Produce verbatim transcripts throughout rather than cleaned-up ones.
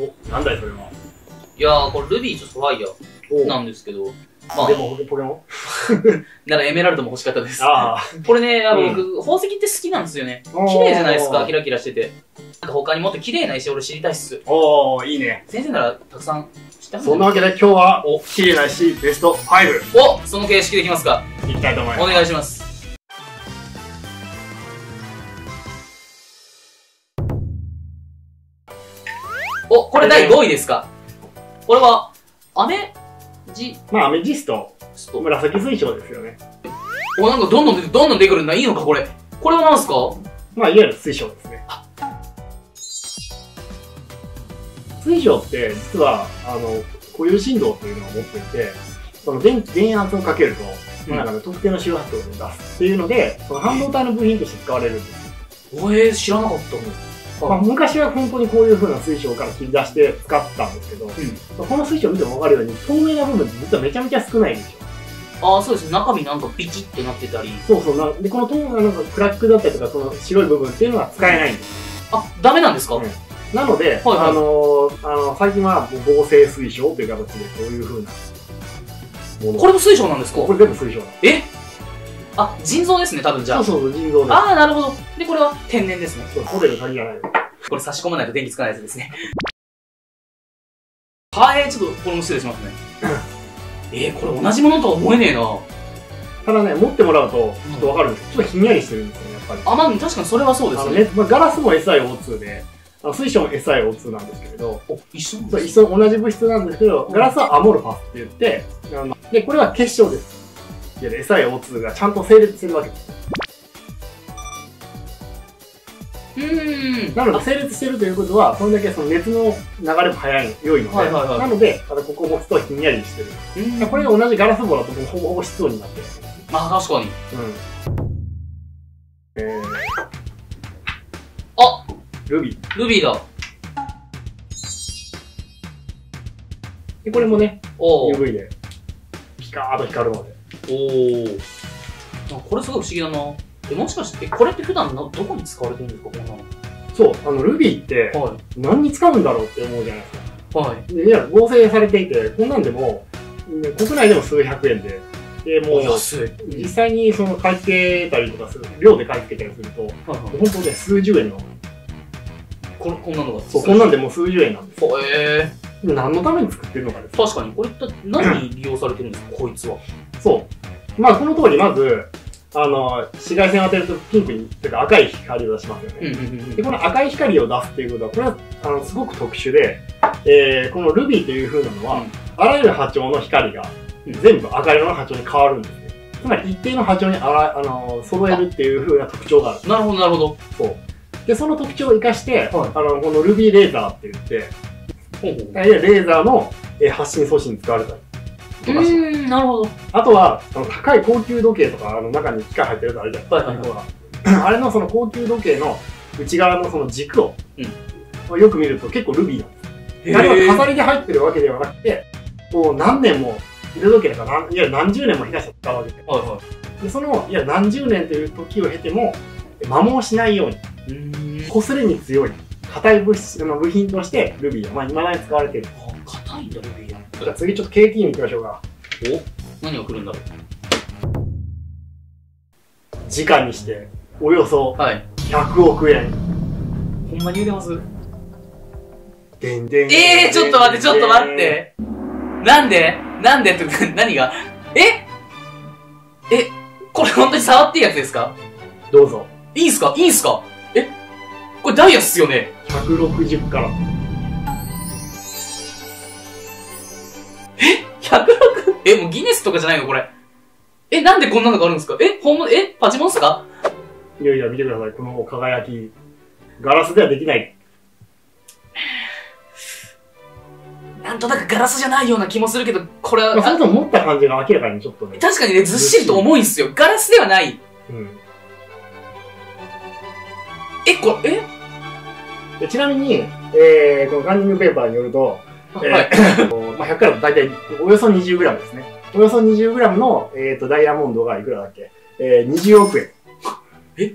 お、なんだいそれは。いやー、これルビーとソファイアなんですけど。まあ、でも、これもならエメラルドも欲しかったです。これね、僕、宝石って好きなんですよね。綺麗じゃないですか、キラキラしてて。なんか他にもっと綺麗な石俺知りたいっす。おー、いいね。先生ならたくさん知ったんですよね。そんなわけで今日は、綺麗な石ベストご。お、その形式できますか。いきたいと思います。お願いします。お、これだいごいですか。これは、アメジまあ、アメジスト、紫水晶ですよね。お、なんかどんどん出て、どんどん出てくるんだ。いいのか、これ。これは何すか。まあ、いわゆる水晶ですね。水晶って、実は、あの、固有振動というのを持っていて、その電、電圧をかけると、うん、なんかね、特定の周波数を出す。っていうので、その半導体の部品として使われるんです。おえー、知らなかったもん。まあ昔は本当にこういう風な水晶から切り出して使ったんですけど、うん、この水晶見ても分かるように透明な部分って実はめちゃめちゃ少ないんですよ。ああ、そうです。中身なんかピチってなってたり、そうそうなで、この透明ななんかクラックだったりとか、その白い部分っていうのは使えないんです。あ、ダメなんですか、うん、なので、はいはい、あのー、あの最近は合成水晶という形でこういう風なもの。これも水晶なんですか。これ全部水晶なんです。え、あ、腎臓ですね、多分じゃあ。そうそう、腎臓です。ああ、なるほど。で、これは天然ですね。そう、ホテルの鍵じゃないの。これ差し込まないと電気つかないやつですね。はい、ちょっとこれも失礼しますね。えー、これ同じものとは思えねえな。ただね、持ってもらうと、ちょっとわかるんです、うん、ちょっとひんやりしてるんですよね、やっぱり。あ、まあ、確かにそれはそうですね。あのね、まあ、ガラスも エスアイオーツー で、あの水晶も エスアイオーツー なんですけれど、お、一緒なんです。そう、一緒、同じ物質なんですけど、ガラスはアモルファスって言って、あので、これは結晶です。いや、エスアイオーツー がちゃんと整列するわけです。うーん、なので整列してるということは、それだけその熱の流れも速いの良いので、なのでここを持つとひんやりしてる。これが同じガラス棒だともうほぼほぼ室温になってる。まあ確かに、うん、えー、あ、ルビールビーだ。でこれもね、 ユーブイ でピカーッと光るので。おお、これすごい不思議だな。え、もしかしてこれって普段のどこに使われてるんですか、こんなの。そう、あのルビーって何に使うんだろうって思うじゃないですか。はい。で、いや、合成されていて、こんなんでも国内でも数百円で、でもう安い。実際にその買い付けたりとかする、量で買い付けたりすると、はい、はい、本当ね、数十円のこんなのが。そう、こんなんでもう数十円なんです。へえー、何のために作ってるのかです。確かにこれって何に利用されてるんですか。こいつはそう。まあ、この通り、まず、あの、紫外線を当てるとピンクに、っていうか赤い光を出しますよね。で、この赤い光を出すっていうことは、これは、あの、すごく特殊で、えー、このルビーという風なのは、うん、あらゆる波長の光が、全部赤色の波長に変わるんですね。つまり、一定の波長にあら、あの、揃えるっていう風な特徴がある。なるほど、なるほど。そう。で、その特徴を活かして、はい、あの、このルビーレーザーって言って、ほうほう、レーザーの発信装置に使われたり。うん、なるほど。あとは、あの高い高級時計とか、あの中に機械入ってるとあれじゃないですか。あれのその高級時計の内側のその軸を、うん、よく見ると結構ルビーなんです。あれは飾りで入ってるわけではなくて、こう何年も腕時計とか、いや何十年もひなしを使うわけで、はいはい、でその、いや何十年という時を経ても、摩耗しないように、こすれに強い、硬い部品、あの部品としてルビーが、まあ、今まで使われている。硬いんだ、ルビー。じゃあ次ちょっと ケーティー に行きましょうか。お、何が来るんだろう。時間にしておよそひゃくおくえん。ほんまに売れます。でんでん。えー、ちょっと待って、ちょっと待って。なんでなんでって、何がええ、これ本当に触っていいやつですか。どうぞ。いいんすかいいんすか。え、これダイヤっすよね。ひゃくろくじゅっカラット。ひゃくろく? え、もうギネスとかじゃないのこれ。え、なんでこんなのがあるんですか。え、ほんま、え、パチモンっすか。いやいや、見てください。この輝き。ガラスではできない。なんとなくガラスじゃないような気もするけど、これは。まあ、それとも持った感じが明らかにちょっとね。確かにね、ずっしりと重いんすよ。ガラスではない。うん。え、これ、えちなみに、えー、このランニングペーパーによると、ひゃくカラット大体およそ にじゅうグラム ですね。およそ にじゅうグラム の、えー、とダイヤモンドがいくらだっけ、えー、にじゅうおくえん。え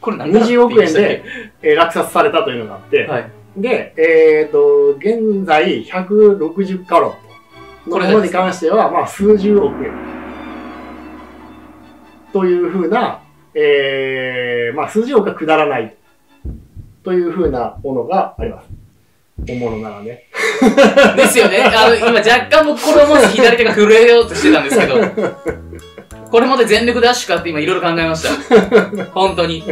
これ何だろう。にじゅうおくえんで、えー、落札されたというのがあって、はい、で、えっ、ー、と、現在ひゃくろくじゅっカロットのものに関しては、まあ、数十億円というふうな、えー、まあ、数十億はくだらないというふうなものがあります。本物ならね。ですよね。あの、今若干僕これを持つ左手が震えようとしてたんですけど、これまで全力ダッシュかって今いろいろ考えました。本当に。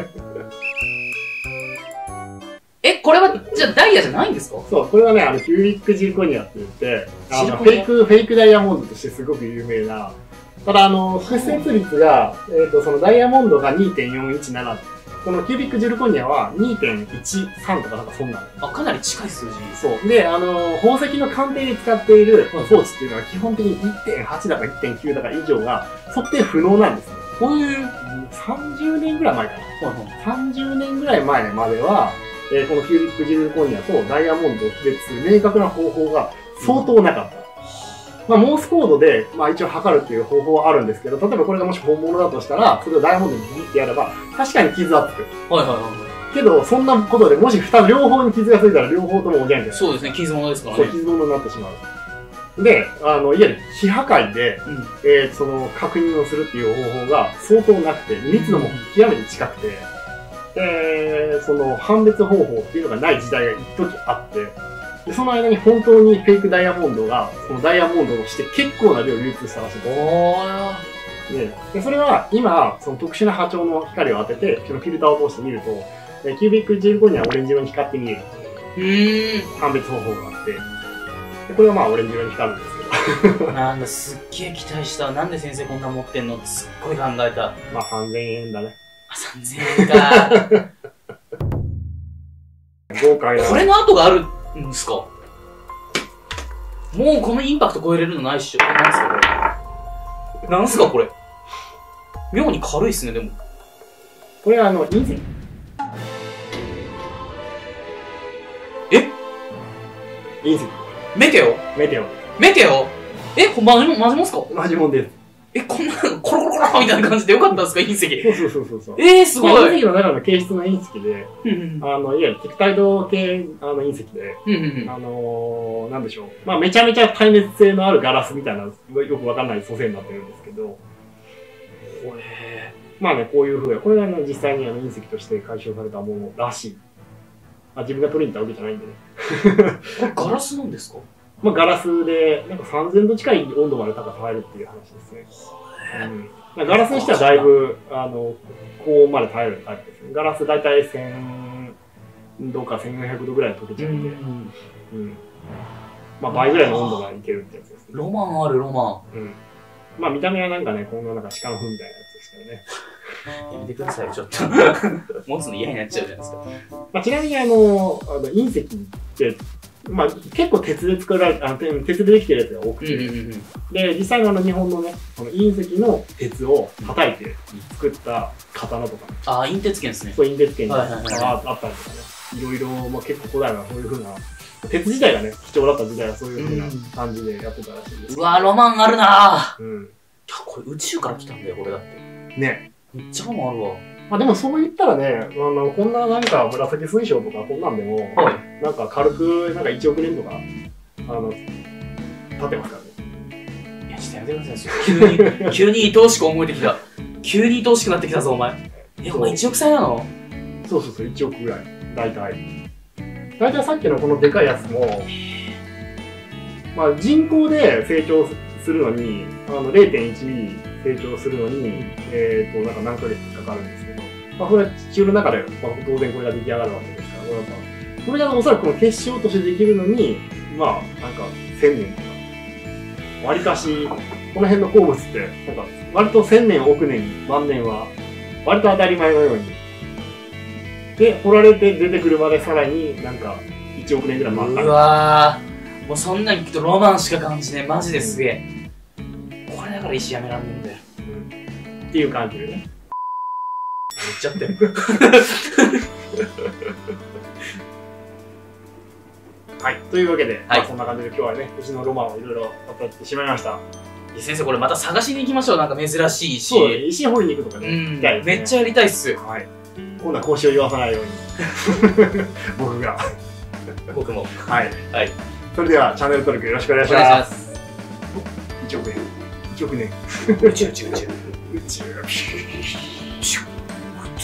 え、これは、じゃあダイヤじゃないんですか？そう、これはね、あの、キュービックジルコニアって言って、あの、フェイク、フェイクダイヤモンドとしてすごく有名な、ただあの、屈折率が、えっ、ー、と、そのダイヤモンドが にてんよんいちなな、このキュービックジルコニアは にてんいちさん とかなんかそんなの。あ、かなり近い数字。そう。で、あの、宝石の鑑定に使っている装置っていうのは基本的に いってんはち だか いってんきゅう だか以上が測定不能なんですね。こういう、さんじゅうねんぐらい前かな。そうそう。さんじゅうねんぐらい前までは、えー、このキュービックジルコニアとダイヤモンドを区別する明確な方法が相当なかった。うん、まあ、モースコードで、まあ、一応測るっていう方法はあるんですけど、例えばこれがもし本物だとしたら、それをダイヤモンドにビビってやれば、確かに傷はつく。はいはいはい。けど、そんなことでもし二つ両方に傷がついたら両方ともおげんです。そうですね、傷物ですからね。そう、傷物になってしまう。で、あの、いわゆる非破壊で、うん、えー、その、確認をするっていう方法が相当なくて、密度も極めて近くて、えー、その判別方法っていうのがない時代が一時あって、でその間に本当にフェイクダイヤモンドが、そのダイヤモンドとして結構な量流通したらしいんです。おー。で、それは今、その特殊な波長の光を当てて、そのフィルターを通して見ると、キュービックジルコニアはオレンジ色に光って見える。へー。判別方法があって、でこれはまあオレンジ色に光るんです。なんだ、すっげえ期待した。なんで先生こんな持ってんのってすっごい考えた。まあさんぜんえんだね。さんぜんえんか。豪快な。これの後があるんですか？もうこのインパクト超えれるのないっしょ。なんすかこれ。なんすかこれ。妙に軽いっすね、でも。これはあの、隕石。え？隕石。メテオ？メテオ。メテオ？え、これマジモン、マジモンすか？マジモンです。え、こんな、コロコロコロみたいな感じでよかったんですか、隕石。そうそうそうそう。えー、すごい。隕石の中の形質の隕石で、うんうん、あの、いわゆる敵対動系あの隕石で、うんうん、あのー、なんでしょう。まあ、めちゃめちゃ耐熱性のあるガラスみたいな、よくわかんない組成になってるんですけど、これ、まあね、こういう風な、これが、ね、実際にあの隕石として回収されたものらしい。あ、自分が取りに行ったわけじゃないんでね。これガラスなんですか？まあ、ガラスで、なんかさんぜんど近い温度まで高さ入るっていう話ですね。うん、ガラスにしてはだいぶ、あの、高温まで耐えるタイプですね。ガラスだいたいせんどかせんごひゃくどぐらい溶けちゃうんで、うんうん、まあ、倍ぐらいの温度がいけるってやつですね。ロマンある、ロマン。うん、まあ、見た目はなんかね、こんななんか鹿の糞みたいなやつですけどね。やめてください、ちょっと。持つの嫌になっちゃうじゃないですか。まあ、ちなみにあの、あの隕石って、まあ、結構鉄で作られた、鉄でできてるやつが多くて、で、実際のあの日本のね、この隕石の鉄を叩いて作った刀とか、ね、ああ、隕鉄剣ですね。そう、隕鉄剣があったりとかね、いろいろ、まあ、結構古代はそういうふうな、鉄自体がね、貴重だった時代はそういうふうな感じでやってたらしいんです。うわー、ロマンあるなー。うん。いや、これ宇宙から来たんだよ、これだって。ね。めっちゃロマンあるわ。まあでもそう言ったらね、あの、こんななんか紫水晶とかこんなんでも、はい、なんか軽くなんかいちおくねんとか、あの、立ってますからね。いや、ちょっとやめてください。急に、急に愛おしく思えてきた。急に愛おしくなってきたぞ、お前。え、お前いちおく歳なの？そうそうそう、いちおくぐらい。大体。大体さっきのこのでかいやつも、まあ人口で成長するのに、あの、れいてんいちミリ成長するのに、えっと、なんか何ヶ月かかるんです。まあこれは地球の中で、まあ、当然これが出来上がるわけですから、なんかこれがおそらくこの結晶としてできるのに、まあなんかせんねんとか、わりかし、この辺の鉱物って、なんか割とせんねん、億年、万年は、割と当たり前のように。で、掘られて出てくるまでさらになんかいちおくねんぐらい待った。うわー、もうそんなん聞くとロマンしか感じねえ、マジですげえ。これだから石やめらんねえんだよ。うん、っていう感じでね。言っちゃってはい、というわけで、はい、まあそんな感じで今日はね、うちのロマンをいろいろ語ってしまいました。先生、これまた探しに行きましょう。なんか珍しい石。そう、ね、石掘りに行くとかね、うん、ね、めっちゃやりたいっす。はい、今度は腰を言わさないように僕が僕もはい、はい、それではチャンネル登録よろしくお願いします。いちおくえんいちおくねん宇宙宇宙宇宙宇宙い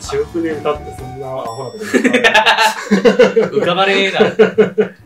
ちおくねんだってそんなアホなこと浮かばねえな